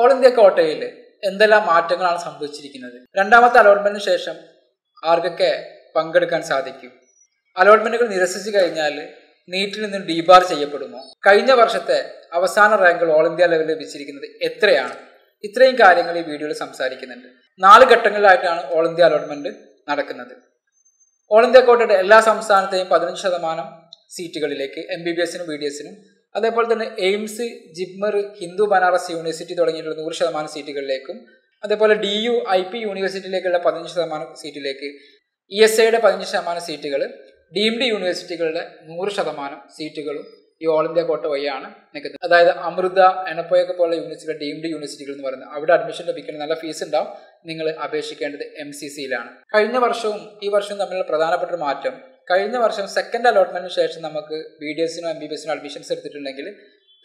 All India കോട്ടയിൽ എന്തെല്ലാം മാറ്റങ്ങളാണ് സംഭവിച്ചിരിക്കുന്നത്? രണ്ടാമത്തെ അലോട്ട്മെന്റിന് ശേഷം ആർക്കൊക്കെ പങ്കെടുക്കാൻ സാധിക്കും? അലോട്ട്മെന്റുകൾ നിരസിച്ചു കഴിഞ്ഞാൽ നീറ്റിൽ നിന്നും ഡീബാർ ചെയ്യപ്പെടുമോ? കഴിഞ്ഞ വർഷത്തെ അവസാന റാങ്കുകൾ ഓൾ ഇന്ത്യ ലെവലിൽ ലഭിച്ചിരിക്കുന്നത് എത്രയാണ്? ഇത്രയും കാര്യങ്ങൾ ഈ വീഡിയോയിൽ സംസാരിക്കുന്നുണ്ട്. 4 ഘട്ടങ്ങളിലായിട്ടാണ് ഓൾ ഇന്ത്യ അലോട്ട്മെന്റ് നടക്കുന്നത്. ഓൾ ഇന്ത്യ കോട്ടയുടെ എല്ലാ സംസ്ഥാനത്തെയും 15% സീറ്റുകളിലേക്ക് MBBS-നും BDS-നും, അതേപോലെ തന്നെ AIIMS, JIPMER, Hindu Banaras university തുടങ്ങിയിട്ടുള്ള 100% സീറ്റുകളിലേക്കും, അതേപോലെ DU IP യൂണിവേഴ്സിറ്റിയിലേക്കുള്ള 15% സീറ്റിലേക്ക്, ESIയുടെ 15% സീറ്റുകൾ, ഡീംഡ് യൂണിവേഴ്സിറ്റികളുടെ 100% സീറ്റുകളും ഈ ഓൾ ഇന്ത്യ കോട്ട വഴിയാണ് നിൽക്കുന്നത്. അതായത് അമൃത, എണപ്പോയൊക്കെ പോലുള്ള യൂണിവേഴ്സിറ്റികൾ ഡീംഡ് യൂണിവേഴ്സിറ്റികൾ എന്ന് പറയുന്നത്. അവിടെ അഡ്മിഷൻ ലഭിക്കുന്ന നല്ല ഫീസ് ഉണ്ടാവും. നിങ്ങൾ അപേക്ഷിക്കേണ്ടത് MCCയിലാണ്. കഴിഞ്ഞ വർഷവും ഈ വർഷവും തമ്മിലുള്ള പ്രധാനപ്പെട്ട മാറ്റം, കഴിഞ്ഞ വർഷം സെക്കൻഡ് അലോട്ട്മെന്റിന് ശേഷം നമുക്ക് BDS-നോ MBBS-നോ അഡ്മിഷൻസ് എടുത്തിട്ടുണ്ടെങ്കിൽ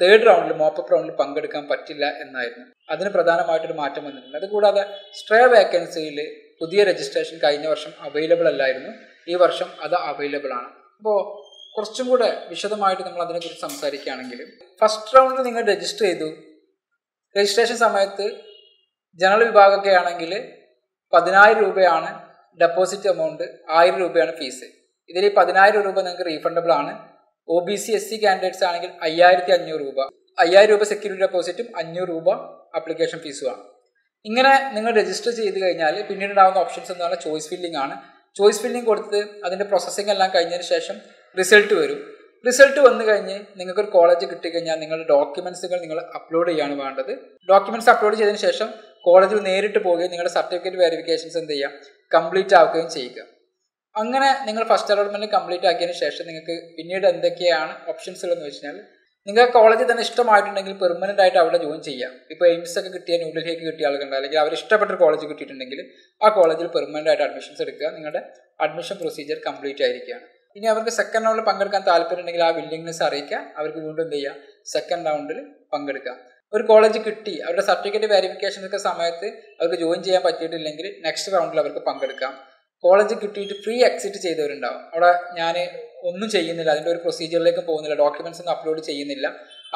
തേർഡ് റൗണ്ടിൽ, മോപ്പപ്പ് റൗണ്ടിൽ പങ്കെടുക്കാൻ പറ്റില്ല എന്നായിരുന്നു. അതിന് പ്രധാനമായിട്ടൊരു മാറ്റം വന്നിട്ടുണ്ട്. അതുകൂടാതെ സ്ട്രേ വേക്കൻസിയിൽ പുതിയ രജിസ്ട്രേഷൻ കഴിഞ്ഞ വർഷം അവൈലബിൾ അല്ലായിരുന്നു. ഈ വർഷം അത് അവൈലബിൾ ആണ്. അപ്പോൾ കുറച്ചും കൂടെ വിശദമായിട്ട് നമ്മൾ അതിനെക്കുറിച്ച് സംസാരിക്കുകയാണെങ്കിൽ, ഫസ്റ്റ് റൗണ്ടിൽ നിങ്ങൾ രജിസ്റ്റർ ചെയ്തു. രജിസ്ട്രേഷൻ സമയത്ത് ജനറൽ വിഭാഗമൊക്കെ ആണെങ്കിൽ 10,000 രൂപയാണ് ഡെപ്പോസിറ്റ് എമൗണ്ട്, 1,000 രൂപയാണ് ഫീസ്. ഇതിൽ 10,000 രൂപ നിങ്ങൾക്ക് റീഫണ്ടബിൾ ആണ്. OBC SC കാൻഡിഡേറ്റ്സ് ആണെങ്കിൽ 5,500 രൂപ, 5,000 രൂപ സെക്യൂരിറ്റി ഡെപ്പോസിറ്റും 500 രൂപ അപ്ലിക്കേഷൻ ഫീസുമാണ്. ഇങ്ങനെ നിങ്ങൾ രജിസ്റ്റർ ചെയ്ത് കഴിഞ്ഞാൽ പിന്നീട് ഉണ്ടാകുന്ന ഓപ്ഷൻസ് എന്ന് പറഞ്ഞാൽ ചോയ്സ് ഫില്ലിംഗ് ആണ്. ചോയ്സ് ഫില്ലിംഗ് കൊടുത്ത് അതിൻ്റെ പ്രോസസ്സിംഗ് എല്ലാം കഴിഞ്ഞതിന് ശേഷം റിസൾട്ട് വരും. റിസൾട്ട് വന്നു കഴിഞ്ഞ് നിങ്ങൾക്കൊരു കോളേജ് കിട്ടിക്കഴിഞ്ഞാൽ നിങ്ങളുടെ ഡോക്യുമെൻസുകൾ നിങ്ങൾ അപ്ലോഡ് ചെയ്യാണ് വേണ്ടത്. ഡോക്യുമെൻറ്റ്സ് അപ്ലോഡ് ചെയ്തതിന് ശേഷം കോളേജിൽ നേരിട്ട് പോവുകയും നിങ്ങളുടെ സർട്ടിഫിക്കറ്റ് വെരിഫിക്കേഷൻസ് എന്ത് ചെയ്യുക, കംപ്ലീറ്റ് ആവുകയും ചെയ്യുക. അങ്ങനെ നിങ്ങൾ ഫസ്റ്റ് അലോട്ട്മെൻറ്റ് കംപ്ലീറ്റ് ആക്കിയതിന് ശേഷം നിങ്ങൾക്ക് പിന്നീട് എന്തൊക്കെയാണ് ഓപ്ഷൻസുകളെന്ന് വെച്ച് കഴിഞ്ഞാൽ, നിങ്ങൾക്ക് കോളേജിൽ തന്നെ ഇഷ്ടമായിട്ടുണ്ടെങ്കിൽ പെർമനൻ്റ് ആയിട്ട് അവിടെ ജോയിൻ ചെയ്യാം. ഇപ്പോൾ എയിംസ് ഒക്കെ കിട്ടിയ, ന്യൂഡൽഹിക്ക് കിട്ടിയ ആളുകളുണ്ട്, അല്ലെങ്കിൽ അവർ ഇഷ്ടപ്പെട്ട കോളേജ് കിട്ടിയിട്ടുണ്ടെങ്കിൽ ആ കോളേജിൽ പെർമനൻ്റ് ആയിട്ട് അഡ്മിഷൻസ് എടുക്കുക. നിങ്ങളുടെ അഡ്മിഷൻ പ്രൊസീജിയർ കംപ്ലീറ്റ് ആയിരിക്കുകയാണ്. ഇനി അവർക്ക് സെക്കൻഡ് റൗണ്ടിൽ പങ്കെടുക്കാൻ താല്പര്യമുണ്ടെങ്കിൽ ആ വില്ലിംഗ്നെസ് അറിയിക്കുക. അവർക്ക് വീണ്ടും എന്ത് ചെയ്യുക, സെക്കൻഡ് റൗണ്ടിൽ പങ്കെടുക്കുക. ഒരു കോളേജ് കിട്ടി, അവരുടെ സർട്ടിഫിക്കറ്റ് വെരിഫിക്കേഷനൊക്കെ സമയത്ത് അവർക്ക് ജോയിൻ ചെയ്യാൻ പറ്റിയിട്ടില്ലെങ്കിൽ നെക്സ്റ്റ് റൗണ്ടിൽ അവർക്ക് പങ്കെടുക്കാം. കോളേജ് കിട്ടിയിട്ട് ഫ്രീ എക്സിറ്റ് ചെയ്തവരുണ്ടാവും. അവിടെ ഞാൻ ഒന്നും ചെയ്യുന്നില്ല, അതിൻ്റെ ഒരു പ്രൊസീജിയറിലേക്ക് പോകുന്നില്ല, ഡോക്യുമെൻറ്റ്സ് ഒന്നും അപ്ലോഡ് ചെയ്യുന്നില്ല,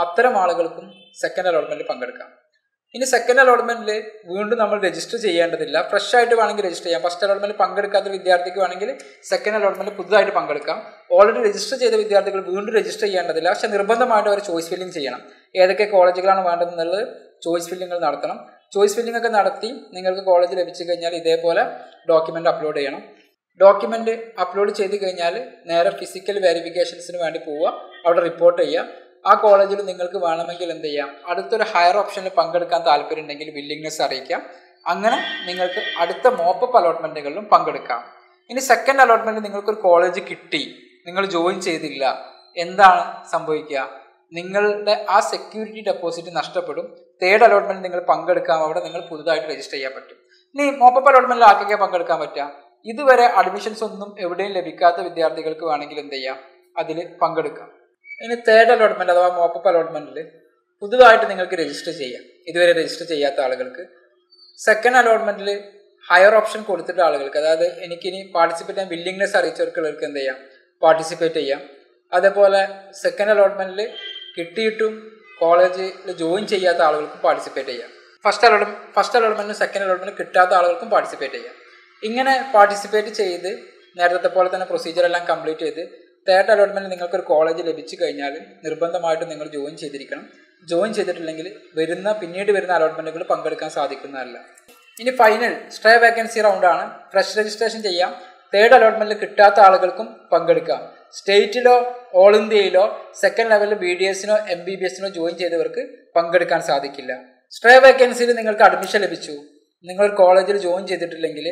അത്തരം ആളുകൾക്കും സെക്കൻഡ് അലോട്ട്മെൻറ്റിൽ പങ്കെടുക്കാം. ഇനി സെക്കൻഡ് അലോട്ട്മെൻറ്റിൽ വീണ്ടും നമ്മൾ രജിസ്റ്റർ ചെയ്യേണ്ടതില്ല. ഫ്രഷ് ആയിട്ട് വേണമെങ്കിൽ രജിസ്റ്റർ ചെയ്യാം. ഫസ്റ്റ് അലോട്ട്മെൻറ്റ് പങ്കെടുക്കാത്ത വിദ്യാർത്ഥിക്ക് വേണമെങ്കിൽ സെക്കൻഡ് അലോട്ട്മെൻറ്റ് പുതുതായിട്ട് പങ്കെടുക്കാം. ഓൾറെഡി രജിസ്റ്റർ ചെയ്ത വിദ്യാർത്ഥികൾ വീണ്ടും രജിസ്റ്റർ ചെയ്യേണ്ടതില്ല. പക്ഷേ നിർബന്ധമായിട്ട് അവർ ചോയ്സ് ഫില്ലിംഗ് ചെയ്യണം. ഏതൊക്കെ കോളേജുകളാണ് വേണ്ടതെന്നുള്ളത് ചോയ്സ് ഫില്ലിംഗ് നടത്തണം. ചോയ്സ് ഫില്ലിംഗ് ഒക്കെ നടത്തി നിങ്ങൾക്ക് കോളേജ് ലഭിച്ചു കഴിഞ്ഞാൽ ഇതേപോലെ ഡോക്യുമെൻ്റ് അപ്ലോഡ് ചെയ്യണം. ഡോക്യുമെൻ്റ് അപ്ലോഡ് ചെയ്ത് കഴിഞ്ഞാൽ നേരെ ഫിസിക്കൽ വെരിഫിക്കേഷൻസിന് വേണ്ടി പോവുക. അവിടെ റിപ്പോർട്ട് ചെയ്യുക. ആ കോളേജിൽ നിങ്ങൾക്ക് വേണമെങ്കിൽ എന്ത് ചെയ്യാം, അടുത്തൊരു ഹയർ ഓപ്ഷനിൽ പങ്കെടുക്കാൻ താല്പര്യം ഉണ്ടെങ്കിൽ വില്ലിംഗ്നെസ് അറിയിക്കാം. അങ്ങനെ നിങ്ങൾക്ക് അടുത്ത മോപ്പപ്പ് അലോട്ട്മെൻറ്റുകളിലും പങ്കെടുക്കാം. ഇനി സെക്കൻഡ് അലോട്ട്മെൻറ്റ് നിങ്ങൾക്കൊരു കോളേജ് കിട്ടി, നിങ്ങൾ ജോയിൻ ചെയ്തില്ല, എന്താണ് സംഭവിക്കുക? നിങ്ങളുടെ ആ സെക്യൂരിറ്റി ഡെപ്പോസിറ്റ് നഷ്ടപ്പെടും. തേർഡ് അലോട്ട്മെൻറ്റ് നിങ്ങൾ പങ്കെടുക്കാം. അവിടെ നിങ്ങൾ പുതുതായിട്ട് രജിസ്റ്റർ ചെയ്യാൻ പറ്റും. ഇനി മോപ്പപ്പ് അലോട്ട്മെൻറ്റിൽ ആർക്കൊക്കെ പങ്കെടുക്കാൻ പറ്റുക? ഇതുവരെ അഡ്മിഷൻസ് ഒന്നും എവിടെയും ലഭിക്കാത്ത വിദ്യാർത്ഥികൾക്ക് വേണമെങ്കിൽ എന്ത് ചെയ്യാം, അതിൽ പങ്കെടുക്കാം. ഇനി തേർഡ് അലോട്ട്മെൻറ്റ് അഥവാ മോപ്പപ്പ് അലോട്ട്മെൻറ്റിൽ പുതുതായിട്ട് നിങ്ങൾക്ക് രജിസ്റ്റർ ചെയ്യാം, ഇതുവരെ രജിസ്റ്റർ ചെയ്യാത്ത ആളുകൾക്ക്. സെക്കൻഡ് അലോട്ട്മെൻറ്റിൽ ഹയർ ഓപ്ഷൻ കൊടുത്തിട്ട ആളുകൾക്ക്, അതായത് എനിക്കിനി പാർട്ടിസിപ്പേറ്റ് ചെയ്യാൻ വില്ലിംഗ്നെസ് അറിയിച്ചവർക്ക് എന്ത് ചെയ്യാം, പാർട്ടിസിപ്പേറ്റ് ചെയ്യാം. അതേപോലെ സെക്കൻഡ് അലോട്ട്മെൻറ്റിൽ കിട്ടിയിട്ടും കോളേജിൽ ജോയിൻ ചെയ്യാത്ത ആളുകൾക്കും പാർട്ടിസിപ്പേറ്റ് ചെയ്യാം. ഫസ്റ്റ് അലോട്ട്മെൻറ്റിനും സെക്കൻഡ് അലോട്ട്മെൻറ്റിനും കിട്ടാത്ത ആളുകൾക്കും പാർട്ടിസിപ്പേറ്റ് ചെയ്യാം. ഇങ്ങനെ പാർട്ടിസിപ്പേറ്റ് ചെയ്ത് നേരത്തെ പോലെ തന്നെ പ്രൊസീജിയറെല്ലാം കംപ്ലീറ്റ് ചെയ്ത് തേർഡ് അലോട്ട്മെൻറ്റ് നിങ്ങൾക്കൊരു കോളേജ് ലഭിച്ചു കഴിഞ്ഞാൽ നിർബന്ധമായിട്ടും നിങ്ങൾ ജോയിൻ ചെയ്തിരിക്കണം. ജോയിൻ ചെയ്തിട്ടില്ലെങ്കിൽ പിന്നീട് വരുന്ന അലോട്ട്മെൻറ്റുകൾ പങ്കെടുക്കാൻ സാധിക്കുന്നതല്ല. ഇനി ഫൈനൽ സ്ട്രേ വേക്കൻസി റൗണ്ടാണ്. ഫ്രഷ് രജിസ്ട്രേഷൻ ചെയ്യാം. തേർഡ് അലോട്ട്മെൻറ്റിൽ കിട്ടാത്ത ആളുകൾക്കും പങ്കെടുക്കാം. സ്റ്റേറ്റിലോ ഓൾ ഇന്ത്യയിലോ സെക്കൻഡ് ലെവലിൽ BDS-നോ MBBS-നോ ജോയിൻ ചെയ്തവർക്ക് പങ്കെടുക്കാൻ സാധിക്കില്ല. സ്ട്രേ വേക്കൻസിയിൽ നിങ്ങൾക്ക് അഡ്മിഷൻ ലഭിച്ചു, നിങ്ങൾ കോളേജിൽ ജോയിൻ ചെയ്തിട്ടില്ലെങ്കിൽ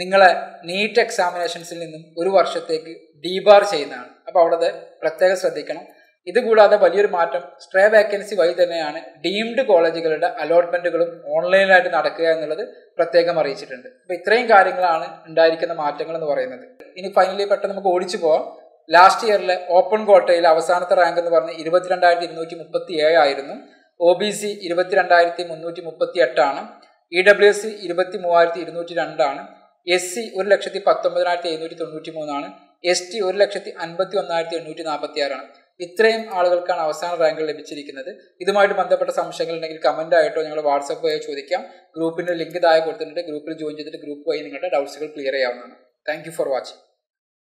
നിങ്ങളെ നീറ്റ് എക്സാമിനേഷൻസിൽ നിന്നും 1 വർഷത്തേക്ക് ഡീബാർ ചെയ്യുന്നതാണ്. അപ്പോൾ അവിടെ പ്രത്യേകം ശ്രദ്ധിക്കണം. ഇതുകൂടാതെ വലിയൊരു മാറ്റം സ്ട്രേ വേക്കൻസി വഴി തന്നെയാണ് ഡീംഡ് കോളേജുകളുടെ അലോട്ട്മെൻറ്റുകളും ഓൺലൈനായിട്ട് നടക്കുക എന്നുള്ളത് പ്രത്യേകം അറിയിച്ചിട്ടുണ്ട്. അപ്പോൾ ഇത്രയും കാര്യങ്ങളാണ് ഉണ്ടായിരിക്കുന്ന മാറ്റങ്ങൾ എന്ന് പറയുന്നത്. ഇനി ഫൈനലി പെട്ടെന്ന് നമുക്ക് ഓടിച്ചു പോവാം. ലാസ്റ്റ് ഇയറിലെ ഓപ്പൺ കോട്ടയിൽ അവസാനത്തെ റാങ്ക് എന്ന് പറഞ്ഞാൽ 22,237 ആയിരുന്നു. OBC 22,338 ആണ്. EWS 23,202 ആണ്. SC 1,19,793 ആണ്. ST 1,51,846 ആണ്. ഇത്രയും ആളുകൾക്കാണ് അവസാന റാങ്ക് ലഭിച്ചിരിക്കുന്നത്. ഇതുമായിട്ട് ബന്ധപ്പെട്ട സംശയങ്ങൾ ഉണ്ടെങ്കിൽ കമന്റ് ആയിട്ടോ ഞങ്ങൾ വാട്സ്ആപ്പ് വഴിയോ ചോദിക്കാം. ഗ്രൂപ്പിന്റെ ലിങ്ക് താഴെ കൊടുത്തിട്ടുണ്ട്. ഗ്രൂപ്പിൽ ജോയിൻ ചെയ്തിട്ട് ഗ്രൂപ്പ് വഴി നിങ്ങളുടെ ഡൗട്ട്സുകൾ ക്ലിയർ ചെയ്യാവുന്നതാണ്. Thank you for watching.